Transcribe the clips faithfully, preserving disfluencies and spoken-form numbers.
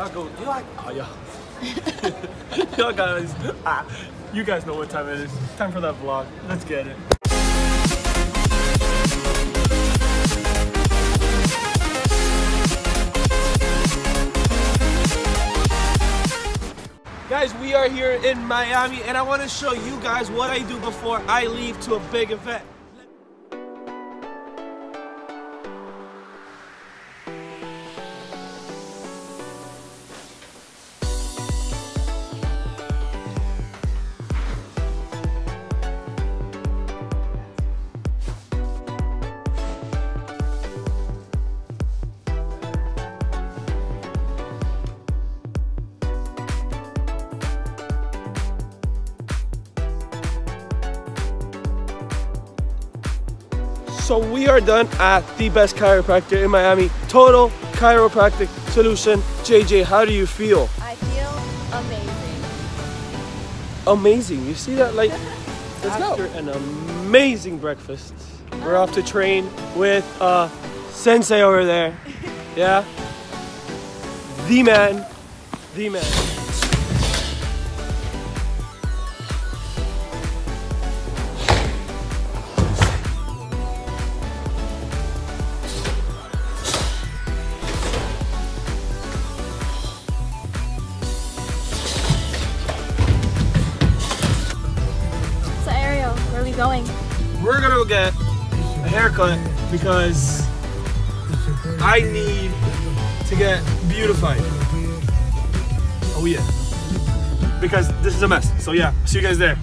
I'll go, do you like, oh yeah. Yo guys, ah, you guys know what time it is. Time for that vlog, let's get it. Guys, we are here in Miami and I want to show you guys what I do before I leave to a big event. So we are done at the best chiropractor in Miami, Total Chiropractic Solution. J J, how do you feel? I feel amazing. Amazing, you see that light? Let's After go. An amazing breakfast. We're off to train with uh, Sensei over there. Yeah? The man, the man. Going. We're gonna go get a haircut because I need to get beautified. Oh yeah. Because this is a mess. So yeah, see you guys there.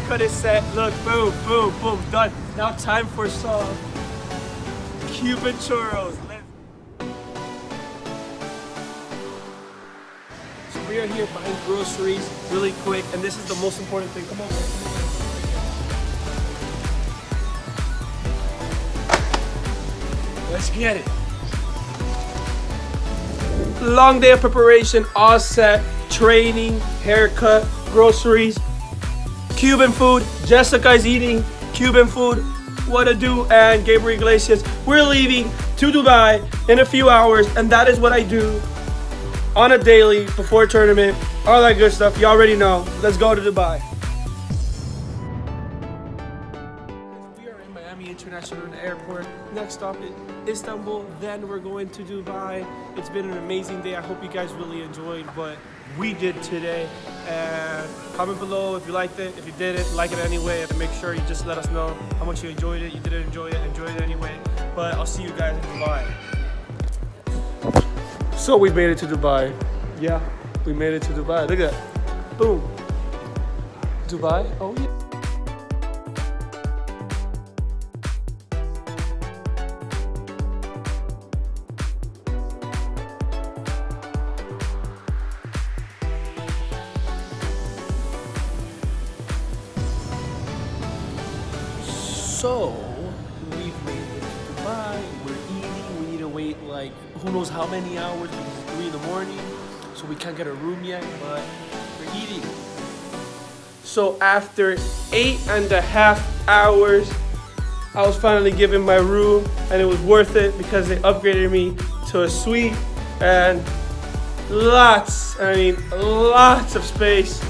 Haircut is set, look, boom, boom, boom, done. Now time for some Cuban churros. So we are here buying groceries really quick, and this is the most important thing. Come on. Let's get it. Long day of preparation, all set, training, haircut, groceries, Cuban food, Jessica's eating Cuban food, what a do, and Gabriel Iglesias. We're leaving to Dubai in a few hours, and that is what I do on a daily before a tournament, all that good stuff, you already know. Let's go to Dubai. We are in Miami International Airport. Next stop is Istanbul, then we're going to Dubai. It's been an amazing day. I hope you guys really enjoyed what we did today. And comment below if you liked it. If you didn't, like it anyway. And make sure you just let us know how much you enjoyed it. You didn't enjoy it, enjoy it anyway. But I'll see you guys in Dubai. So we made it to Dubai. Yeah, we made it to Dubai. Look at that. Boom. Dubai? Oh yeah. So, we've made it to Dubai, we're eating, we need to wait like who knows how many hours because it's three in the morning, so we can't get a room yet, but we're eating. So after eight and a half hours, I was finally given my room and it was worth it because they upgraded me to a suite and lots, I mean lots of space.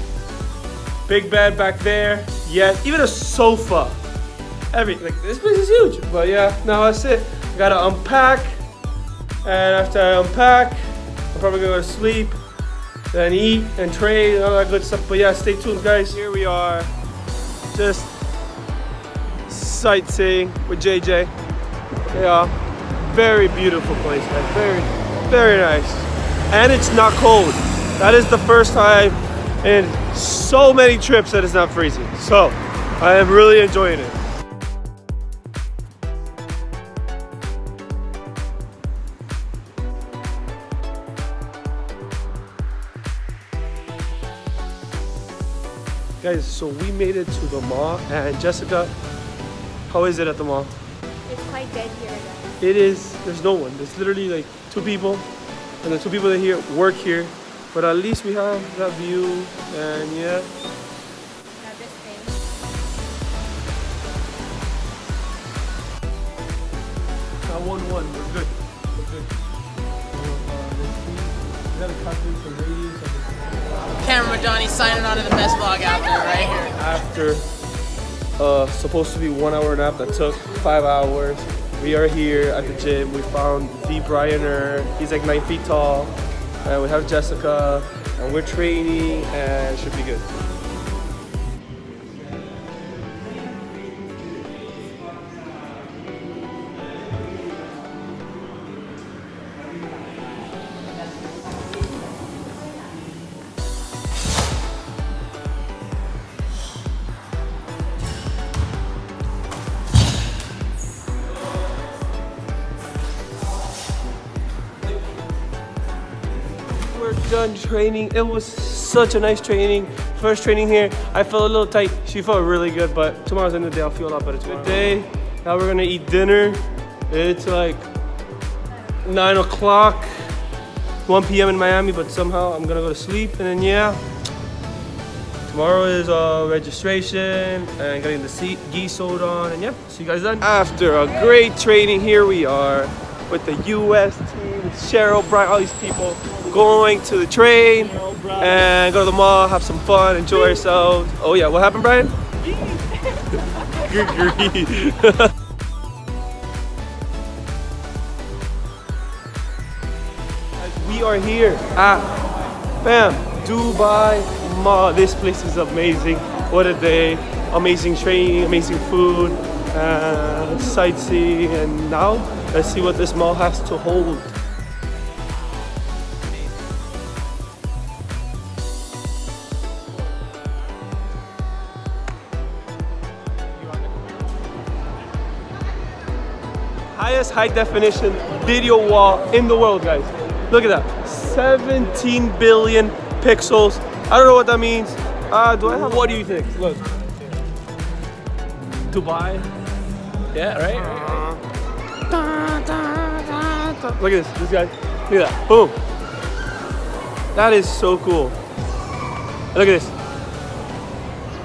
Big bed back there, yes, even a sofa. Everything. Like, this place is huge, but yeah, now that's it. I gotta unpack, and after I unpack, I'm probably gonna go to sleep, then eat and trade and all that good stuff. But yeah, stay tuned, guys. Here we are, just sightseeing with J J. Yeah, very beautiful place, man. Very, very nice, and it's not cold. That is the first time in so many trips that it's not freezing. So I am really enjoying it. Guys, so we made it to the mall, and Jessica, how is it at the mall? It's quite dead here, guys. It is. There's no one. There's literally like two people, and the two people that are here work here. But at least we have that view, and yeah. Now this thing. Now one one. We're good. We're good. So, uh, let's see. We gotta calculate the radius of the Camera Johnny signing on to the best vlog out there right here. After uh, supposed to be one hour nap that took five hours, we are here at the gym. We found the Brianer. He's like nine feet tall. And we have Jessica, and we're training, and it should be good. Done training. It was such a nice training. First training here. I felt a little tight. She felt really good, but tomorrow's the end of the day. I'll feel a lot better tomorrow. Good day. Now we're gonna eat dinner. It's like nine o'clock, one P M in Miami, but somehow I'm gonna go to sleep. And then yeah, tomorrow is uh, registration and getting the gi sold on. And yeah, see you guys then. After a great training, here we are with the U S team, with Cheryl, Brian, all these people. Going to the train and go to the mall, have some fun, enjoy ourselves. Oh yeah, what happened, Brian? Good. We are here at bam Dubai Mall. This place is amazing. What a day! Amazing training, amazing food, uh, sightseeing, and now let's see what this mall has to hold. Highest high definition video wall in the world, guys. Look at that, seventeen billion pixels. I don't know what that means. Uh, do I have? What do you think? Look, Dubai. Yeah, right. Uh-huh. Da, da, da, da. Look at this, this guy. Look at that. Boom. That is so cool. Look at this.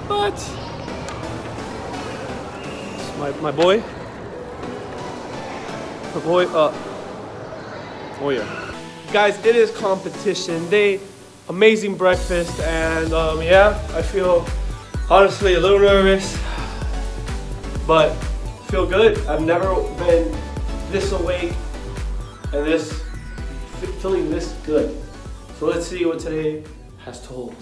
What? My my boy. Boy up. Oh yeah, guys, it is competition day. Amazing breakfast, and um, yeah, I feel honestly a little nervous, but feel good. I've never been this awake and this feeling this good. So let's see what today has to hold.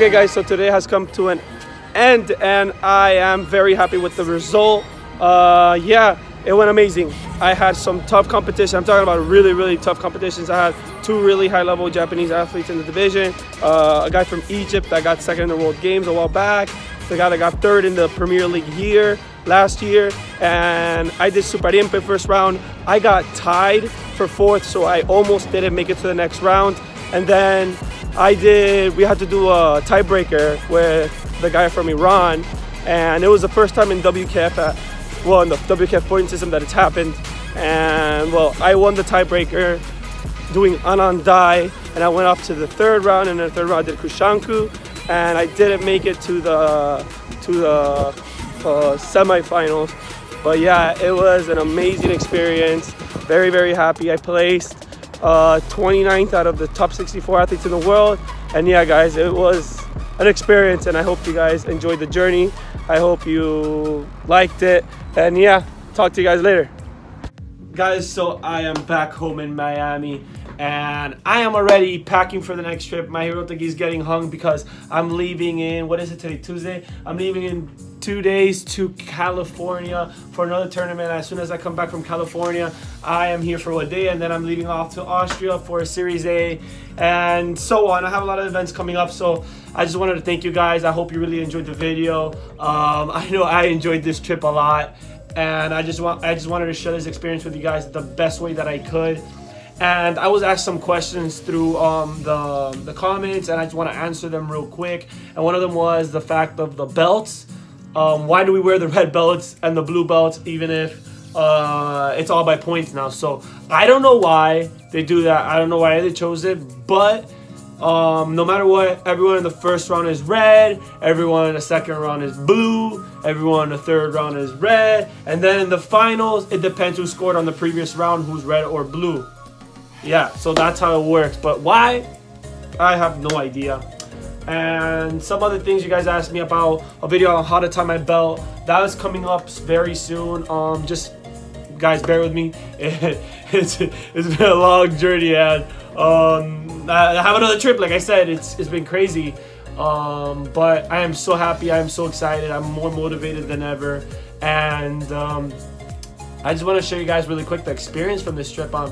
Okay guys, so today has come to an end and I am very happy with the result. Uh, yeah, it went amazing. I had some tough competition. I'm talking about really, really tough competitions. I had two really high-level Japanese athletes in the division. Uh, a guy from Egypt that got second in the World Games a while back. The guy that got third in the Premier League year, last year. And I did Suparinpei first round. I got tied for fourth, so I almost didn't make it to the next round. And then I did, we had to do a tiebreaker with the guy from Iran. And it was the first time in W K F, at, well, in the W K F point system that it's happened. And well, I won the tiebreaker doing Anandai. And I went off to the third round, and in the third round I did Kushanku. And I didn't make it to the, to the uh, semifinals. But yeah, it was an amazing experience. Very, very happy. I placed Uh, twenty-ninth out of the top sixty-four athletes in the world. And yeah guys, it was an experience and I hope you guys enjoyed the journey. I hope you liked it, and yeah, talk to you guys later. Guys, so I am back home in Miami and I am already packing for the next trip. My hero think he's getting hung because I'm leaving in, what is it today, Tuesday? I'm leaving in two days to California for another tournament. As soon as I come back from California, I am here for a day and then I'm leaving off to Austria for a Series A and so on. I have a lot of events coming up, so I just wanted to thank you guys. I hope you really enjoyed the video. Um, I know I enjoyed this trip a lot and I just, want, I just wanted to share this experience with you guys the best way that I could. And I was asked some questions through um, the, the comments and I just want to answer them real quick. And one of them was the fact of the belts. Um, why do we wear the red belts and the blue belts even if uh, it's all by points now? So I don't know why they do that. I don't know why they chose it, but um, no matter what, everyone in the first round is red, everyone in the second round is blue, everyone in the third round is red, and then in the finals, it depends who scored on the previous round, who's red or blue. Yeah, so that's how it works, but why? I have no idea. And some other things you guys asked me about, a video on how to tie my belt that is coming up very soon. Um just guys, bear with me. It, it's it's been a long journey and um I have another trip. Like I said, it's it's been crazy, um but I am so happy, I am so excited, I'm more motivated than ever. And um I just want to show you guys really quick the experience from this trip. Um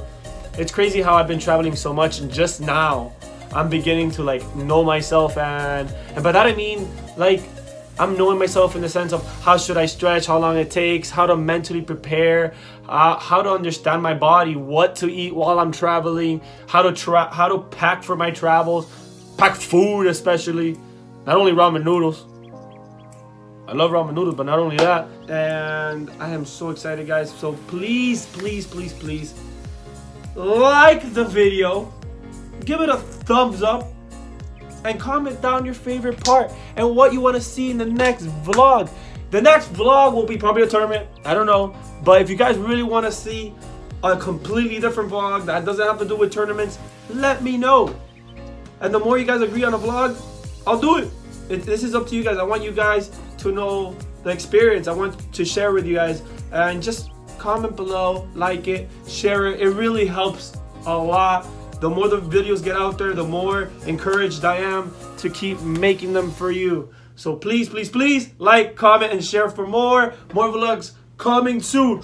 it's crazy how I've been traveling so much and just now I'm beginning to like know myself, and, and by that I mean like I'm knowing myself in the sense of how should I stretch, how long it takes, how to mentally prepare, uh, how to understand my body, what to eat while I'm traveling, how to tra how to pack for my travels, pack food especially, not only ramen noodles. I love ramen noodles, but not only that. And I am so excited guys, so please, please, please, please like the video. Give it a thumbs up and comment down your favorite part and what you want to see in the next vlog. The next vlog will be probably a tournament, I don't know, but if you guys really want to see a completely different vlog that doesn't have to do with tournaments, let me know. And the more you guys agree on a vlog, I'll do it. It this is up to you guys. I want you guys to know the experience. I want to share with you guys, and just comment below, like it, share it. It really helps a lot. The more the videos get out there, the more encouraged I am to keep making them for you. So please, please, please like, comment, and share for more. More vlogs coming soon.